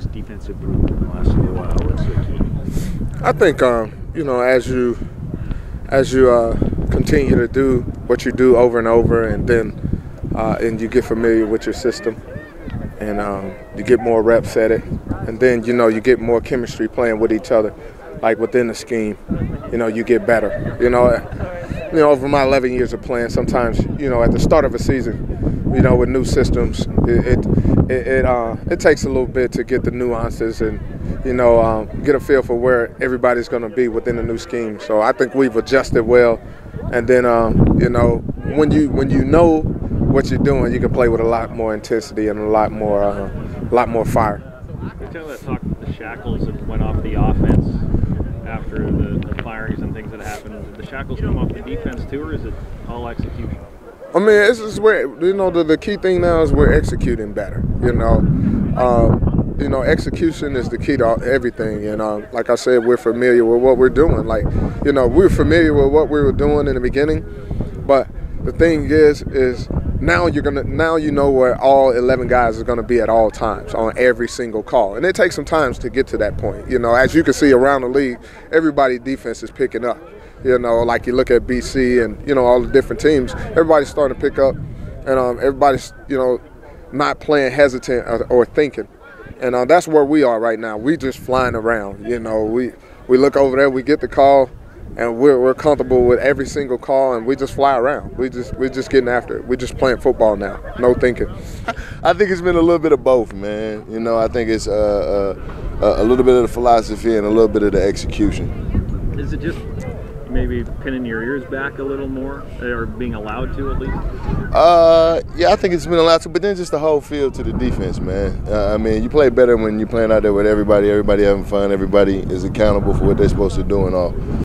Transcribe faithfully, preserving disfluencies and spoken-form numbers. this defensive group in the last little while? What's the key? I think, um, you know, as you as you uh, continue to do what you do over and over, and then uh, and you get familiar with your system, and um, you get more reps at it, and then, you know, you get more chemistry playing with each other, like within the scheme, you know, you get better. You know, you know, over my eleven years of playing, sometimes, you know, at the start of a season, you know, with new systems, it it it, uh, it takes a little bit to get the nuances and, you know, um, get a feel for where everybody's going to be within the new scheme. So I think we've adjusted well, and then, um, you know, when you when you know what you're doing, you can play with a lot more intensity and a lot more uh, a lot more fire. We kind of talked about the shackles that went off the offense after the, the firings and things that happened. Did the shackles come off the defense too, or is it all execution? I mean, this is where, you know, the, the key thing now is we're executing better. You know, um, you know, execution is the key to everything. And um, like I said, we're familiar with what we're doing. Like, you know, we're familiar with what we were doing in the beginning, but the thing is, is now you're gonna now you know where all eleven guys are gonna be at all times on every single call, and it takes some time to get to that point. You know, as you can see around the league, everybody's defense is picking up. You know, like you look at B C and, you know, all the different teams, everybody's starting to pick up, and um, everybody's, you know, not playing hesitant or, or thinking, and uh, that's where we are right now. We just flying around. You know, we we look over there, we get the call, and we're, we're comfortable with every single call, and we just fly around. We just we're just getting after it. We're just playing football now. No thinking. I think it's been a little bit of both, man. You know, I think it's uh, uh, a little bit of the philosophy and a little bit of the execution. Is it just maybe pinning your ears back a little more, or being allowed to at least? Uh, yeah, I think it's been allowed to, but then just the whole field to the defense, man. Uh, I mean, you play better when you're playing out there with everybody. Everybody having fun. Everybody is accountable for what they're supposed to do and all.